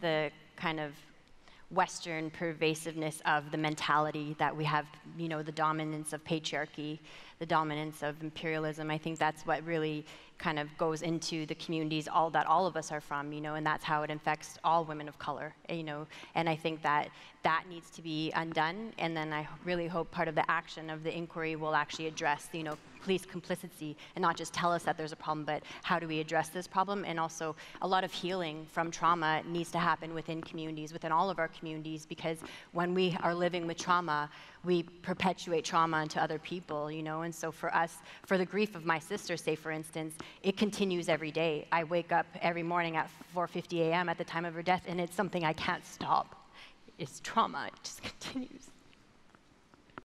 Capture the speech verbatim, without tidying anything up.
the kind of Western pervasiveness of the mentality that we have, you know, the dominance of patriarchy, the dominance of imperialism. I think that's what really kind of goes into the communities all that all of us are from, you know, and that's how it infects all women of color, you know. And I think that that needs to be undone. And then I really hope part of the action of the inquiry will actually address, you know, police complicity and not just tell us that there's a problem, but how do we address this problem? And also a lot of healing from trauma needs to happen within communities, within all of our communities, because when we are living with trauma, we perpetuate trauma into other people, you know. And so for us, for the grief of my sister, say for instance, it continues every day. I wake up every morning at four fifty a m at the time of her death, and it's something I can't stop. It's trauma, it just continues.